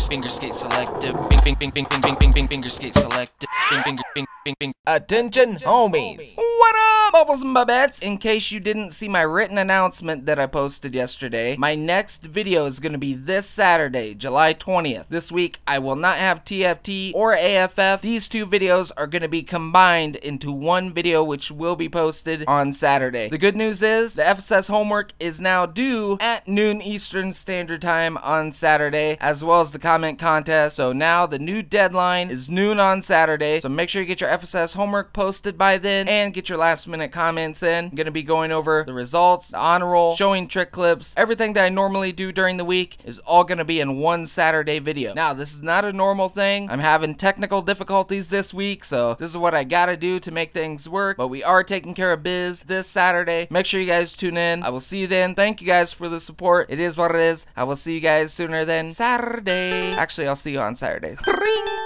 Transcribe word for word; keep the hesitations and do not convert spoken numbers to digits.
fingers, fingers get selective. Bing, bing, bing, bing, bing, bing, bing, fingers get selective. Bing, bing, bing, bing, bing. Attention, homies. What up, Bubbles and Babettes? In case you didn't see my written announcement that I posted yesterday, my next video is going to be this Saturday, July twentieth. This week, I will not have T F T or A F F. These two videos are going to be combined into one video, which will be posted on Saturday. The good news is the F S S homework is now due at noon Eastern Standard Time on Saturday, as well as the comment contest. So now the new deadline is noon on Saturday. So make sure you get your F S S homework posted by then and get your last minute comments in. I'm going to be going over the results, the honor roll, showing trick clips. Everything that I normally do during the week is all going to be in one Saturday video. Now, this is not a normal thing. I'm having technical difficulties this week, so this is what I got to do to make things work. But we are taking care of biz this Saturday. Make sure you guys tune in. I will see you then. Thank you guys for the support. It is what it is. I will see you guys sooner than Saturday. Actually, I'll see you on Saturday. Ring.